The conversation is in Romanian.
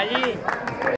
Allí.